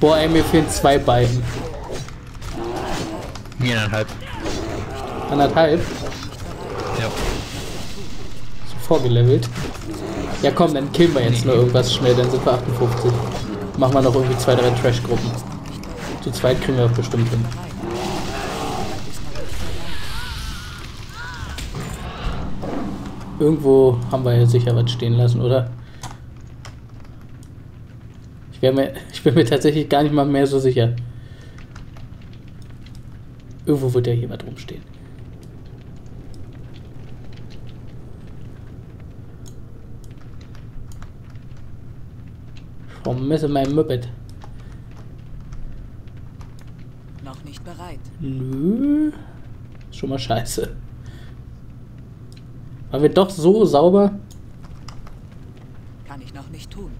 Boah, ey, mir fehlen zwei Beinen. Mir eineinhalb. Anderthalb? Ja. So vorgelevelt. Ja komm, dann killen wir jetzt nur irgendwas schnell, dann sind wir 58. Machen wir noch irgendwie 2, 3 Trash-Gruppen. Zu zweit kriegen wir auch bestimmt hin. Irgendwo haben wir ja sicher was stehen lassen, oder? Ich bin mir tatsächlich gar nicht mal mehr so sicher. Irgendwo wird ja jemand rumstehen. Ich vermisse mein Muppet. Noch nicht bereit. Nö. Ist schon mal scheiße. Waren wir doch so sauber? Kann ich noch nicht tun.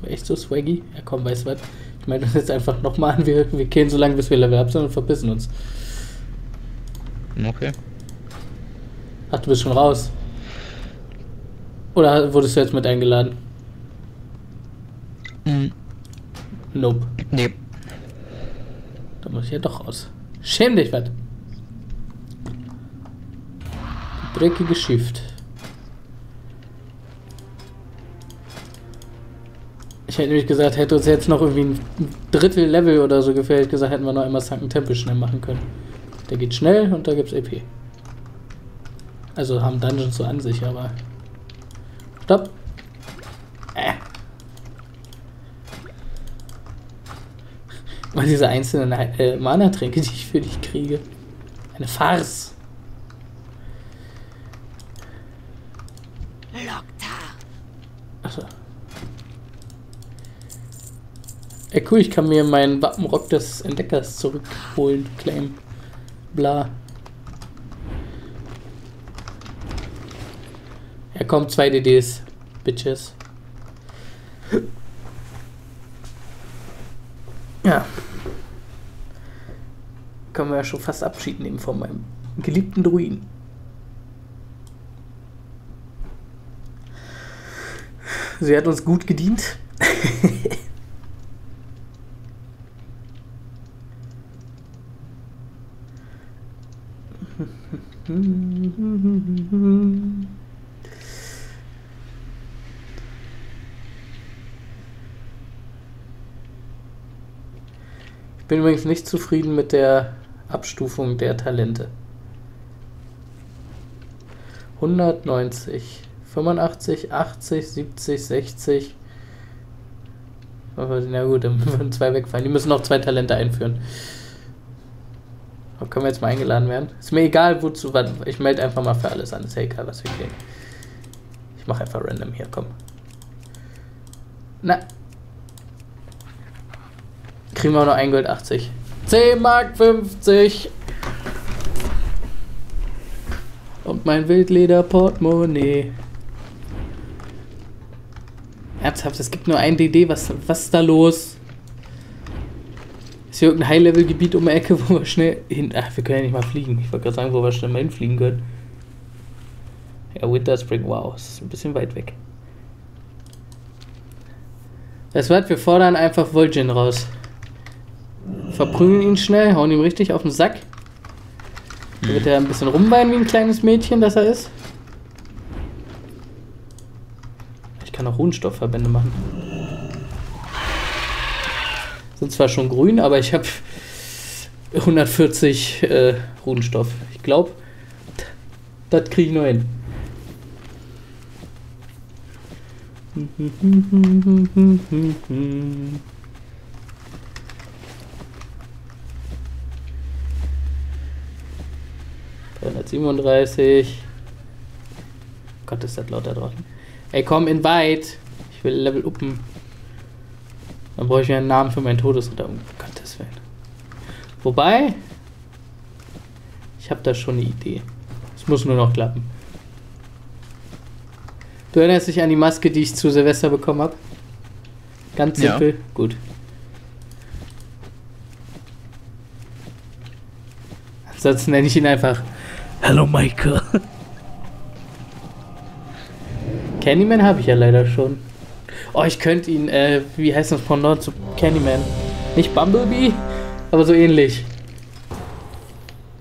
War echt so swaggy? Ja komm, weißt du was? Ich meine das jetzt einfach nochmal an. Wir gehen so lange, bis wir Level up sind und verbissen uns. Okay. Ach, du bist schon raus. Oder wurdest du jetzt mit eingeladen? Mhm. Nope. Nee. Da muss ich ja doch raus. Schäm dich, was? Dreckige Shift. Ich hätte nämlich gesagt, hätte uns jetzt noch irgendwie ein Drittel Level oder so gefällt, gesagt, hätten wir noch einmal Sunken Tempel schnell machen können. Der geht schnell und da gibt's EP. Also haben Dungeons so an sich, aber... Stopp! Mal diese einzelnen Mana-Tränke, die ich für dich kriege. Eine Farce! Achso. Ey, cool, ich kann mir meinen Wappenrock des Entdeckers zurückholen, claim. Bla. Ja, komm, 2 DDs, Bitches. Ja. Können wir ja schon fast Abschied nehmen von meinem geliebten Druiden. Sie hat uns gut gedient. Ich bin übrigens nicht zufrieden mit der Abstufung der Talente. 190. 85, 80, 70, 60. Na gut, dann würden 2 wegfallen. Die müssen noch 2 Talente einführen. Können wir jetzt mal eingeladen werden? Ist mir egal, wozu. Ich melde einfach mal für alles an. Ist ja egal, was wir kriegen. Ich mache einfach random hier, komm. Na. Kriegen wir auch noch 1 Gold 80. 10 Mark 50. Und mein Wildleder-Portemonnaie. Ernsthaft, es gibt nur ein DD, was ist da los? Ist hier irgendein High-Level-Gebiet um die Ecke, wo wir schnell hin... Ach, wir können ja nicht mal fliegen. Ich wollte gerade sagen, wo wir schnell mal hinfliegen können. Ja, Winterspring, wow, ist ein bisschen weit weg. Das wird, wir fordern einfach Vol'jin raus. Verprügeln ihn schnell, hauen ihm richtig auf den Sack. Da wird er ein bisschen rumweinen wie ein kleines Mädchen, das er ist. Ich kann auch Runenstoffverbände machen. Sind zwar schon grün, aber ich habe 140 Runenstoff. Ich glaube, das kriege ich noch hin. Gott, ist das laut da draußen. Ey, komm, invite. Ich will Level uppen. Dann brauche ich mir einen Namen für meinen Todesritter. Um Gottes Willen. Wobei, ich habe da schon eine Idee. Es muss nur noch klappen. Du erinnerst dich an die Maske, die ich zu Silvester bekommen habe? Ganz simpel. Ja. Gut. Ansonsten nenne ich ihn einfach... Hallo Michael. Candyman habe ich ja leider schon. Oh, ich könnte ihn, wie heißt das Pendant zu Candyman? Nicht Bumblebee, aber so ähnlich.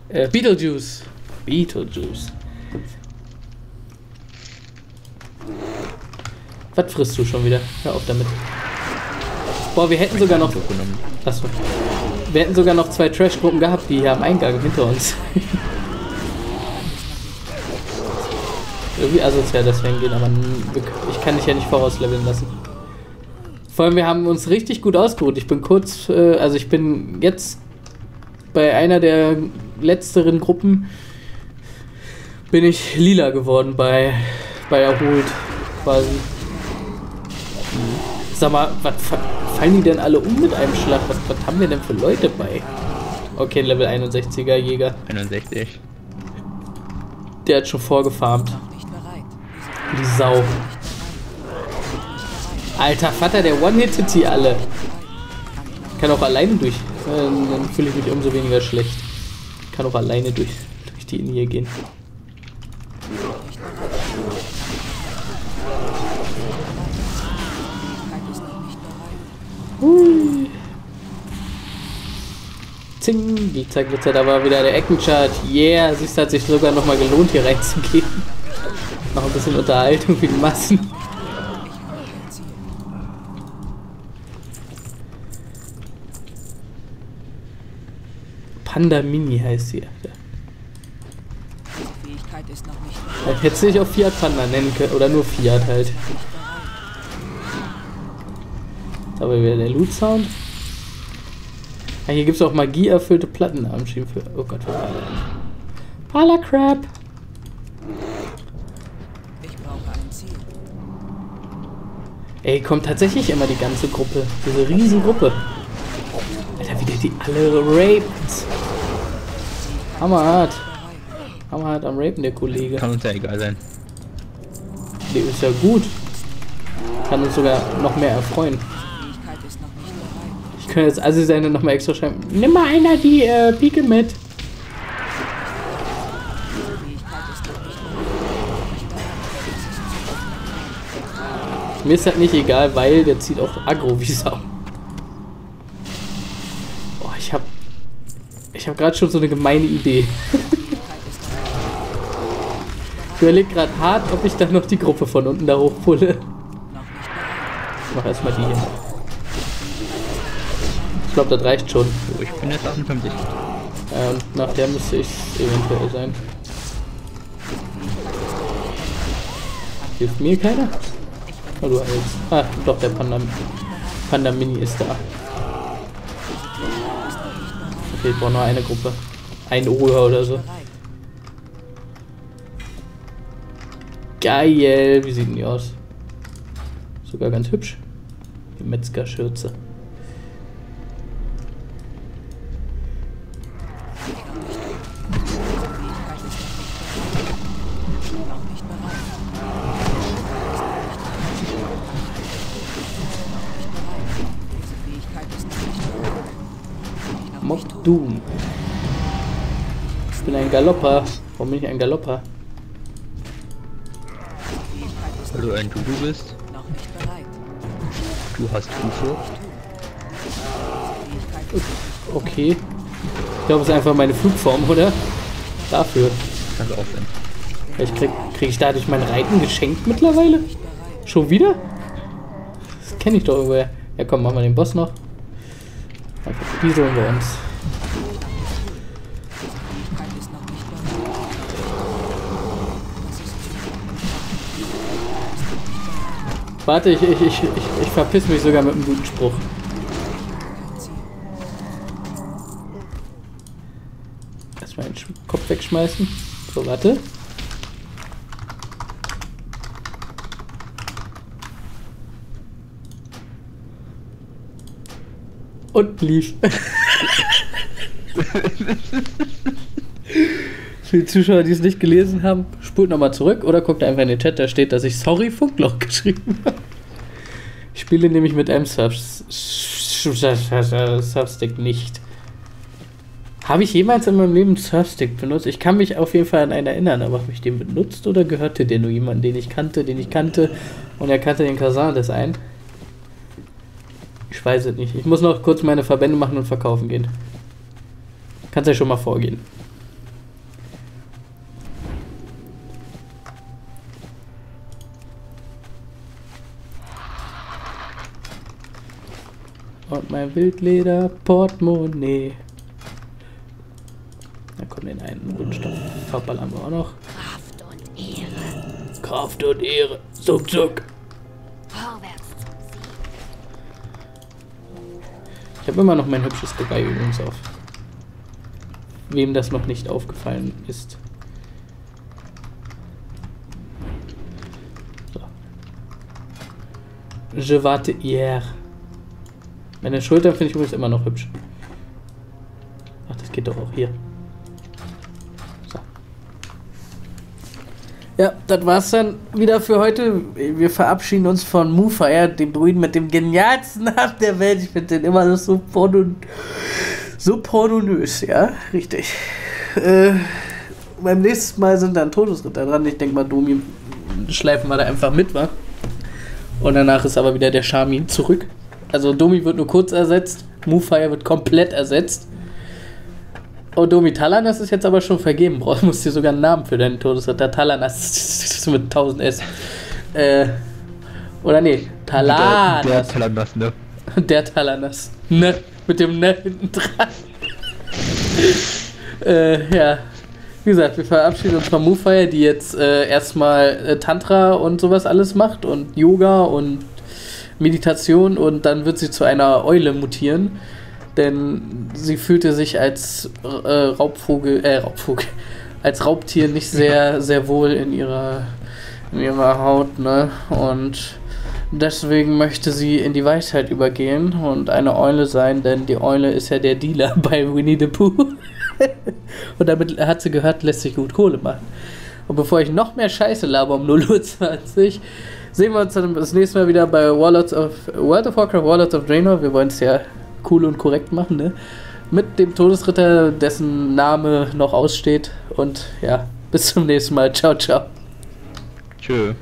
Beetlejuice. Beetlejuice. Was frisst du schon wieder? Hör auf damit. Boah, wir hätten sogar noch... Achso. Wir hätten sogar noch 2 Trash-Gruppen gehabt, die hier am Eingang hinter uns. Irgendwie asozial deswegen gehen, aber ich kann dich ja nicht vorausleveln lassen. Vor allem, wir haben uns richtig gut ausgeruht. Ich bin kurz, also ich bin jetzt bei einer der letzteren Gruppen bin ich lila geworden bei Erholt quasi. Sag mal, was fallen die denn alle um mit einem Schlag? Was haben wir denn für Leute bei? Okay, Level 61er Jäger. 61. Der hat schon vorgefarmt. Die Sau. Alter Vater, der one-hitted die alle. Kann auch alleine durch. Dann fühle ich mich umso weniger schlecht. Kann auch alleine durch die in hier gehen. Zing, Glitzer, da war wieder der Eckenchart. Yeah, siehst du, hat sich sogar nochmal gelohnt, hier reinzugehen. Noch ein bisschen Unterhaltung für die Massen. Panda Mini heißt sie. Hättest du dich auch Fiat Panda nennen können, oder nur Fiat halt. Aber wieder der Loot-Sound. Ah, hier gibt es auch magieerfüllte Plattenarmschienen für... Oh Gott, was war das? Palacrap! Ey, kommt tatsächlich immer die ganze Gruppe. Diese Riesengruppe. Alter, wieder die alle Rapens. Hammerhart. Hammerhart am Rapen, der Kollege. Kann uns ja egal sein. Der ist ja gut. Kann uns sogar noch mehr erfreuen. Ich kann jetzt also seine nochmal extra schreiben. Nimm mal einer die Pike mit. Mir ist halt nicht egal, weil der zieht auch Aggro wie Sau. Boah, ich hab gerade schon so eine gemeine Idee. Ich überlege gerade hart, ob ich dann noch die Gruppe von unten da hochpulle. Ich mach erstmal die hier. Ich glaube, das reicht schon. Oh, ich bin jetzt 58. Und nach der müsste ich eventuell sein. Hilft mir keiner? Oh, du Alter. Ah, doch, der Panda Mini ist da. Okay, ich brauche nur eine Gruppe. Ein Ohr oder so. Geil, wie sieht denn die aus? Sogar ganz hübsch. Die Metzgerschürze. Mob Doom. Ich bin ein Galopper. Warum bin ich ein Galopper? Weil du ein Dudu bist. Du hast Flugfurcht. Okay. Ich glaube, es ist einfach meine Flugform, oder? Dafür. Kannst du aufhören. Vielleicht krieg ich dadurch mein Reiten geschenkt mittlerweile? Schon wieder? Das kenne ich doch irgendwoher. Ja komm, machen wir den Boss noch. Die sollen wir uns. Warte, ich verpiss mich sogar mit einem guten Spruch. Erstmal den Kopf wegschmeißen. So, warte. Und lief. Für die Zuschauer, die es nicht gelesen haben, spult nochmal zurück oder guckt einfach in den Chat, da steht, dass ich sorry Funkloch geschrieben habe. Ich spiele nämlich mit einem Surfstick nicht. Habe ich jemals in meinem Leben Surfstick benutzt? Ich kann mich auf jeden Fall an einen erinnern, aber habe ich den benutzt oder gehörte der nur jemanden, den ich kannte und er kannte den Kasan des einen? Ich weiß es nicht. Ich muss noch kurz meine Verbände machen und verkaufen gehen. Kannst ja schon mal vorgehen. Und mein Wildleder Portemonnaie. Da kommt den einen Grundstoff. Verballern wir auch noch. Kraft und Ehre. Kraft und Ehre. Zuck, zuck. Ich habe immer noch mein hübsches Gebei übrigens auf. Wem das noch nicht aufgefallen ist. So. Je warte hier. Meine Schultern finde ich übrigens immer noch hübsch. Ach, das geht doch auch hier. So. Ja, das war's dann wieder für heute. Wir verabschieden uns von Moofire, dem Druiden mit dem genialsten Namen der Welt. Ich finde den immer noch so pornös, ja? Richtig. Beim nächsten Mal sind dann Todesritter dran. Ich denke mal, Domi schleifen wir da einfach mit, wa? Und danach ist aber wieder der Charmin zurück. Also Domi wird nur kurz ersetzt, Moofire wird komplett ersetzt. Oh, Domi, Talanas ist jetzt aber schon vergeben. Brauchst du dir sogar einen Namen für deinen Todesritter. Talanas mit 1000 S. Oder nee, Talanas. Der Talanas, ne? Der Talanas. Ne, mit dem Ne hinten dran. Ja. Wie gesagt, wir verabschieden uns von Moofire, die jetzt erstmal Tantra und sowas alles macht und Yoga und Meditation, und dann wird sie zu einer Eule mutieren, denn sie fühlte sich als als Raubtier nicht sehr wohl in ihrer Haut, ne? Und deswegen möchte sie in die Weisheit übergehen und eine Eule sein, denn die Eule ist ja der Dealer bei Winnie the Pooh. Und damit hat sie gehört, lässt sich gut Kohle machen. Und bevor ich noch mehr Scheiße laber um 0:20 Uhr, sehen wir uns dann das nächste Mal wieder bei World of Warcraft, Warlords of Draenor. Wir wollen es ja cool und korrekt machen, ne? Mit dem Todesritter, dessen Name noch aussteht. Und ja, bis zum nächsten Mal. Ciao, ciao. Tschö.